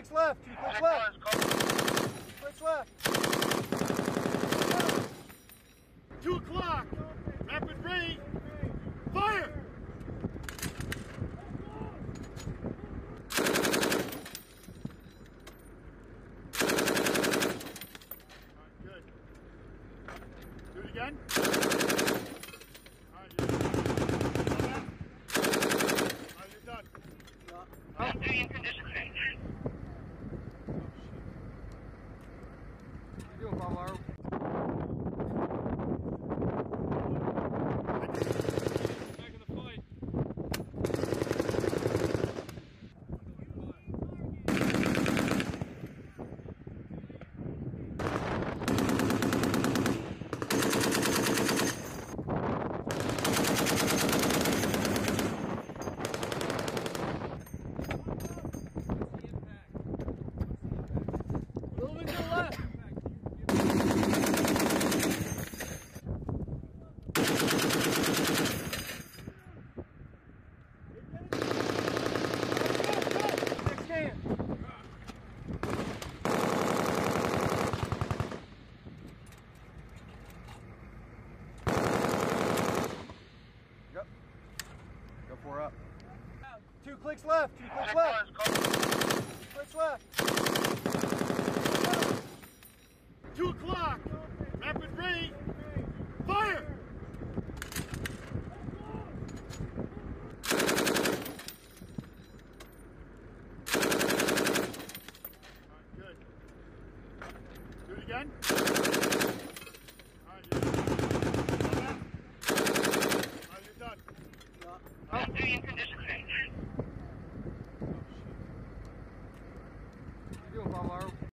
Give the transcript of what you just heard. clicks left, 2 clicks left. 2 clicks left. 2 o'clock. Rapid ready. Fire! Again? All right, you're done. All right, you're done. I'm doing condition change. Oh, shit. How you doing, Bob Larrow? Back in the fight. Up. 2 clicks left, 2 clicks left. 2 clicks left. 2 o'clock. Rapid ready. Fire! All right, good. Do it again.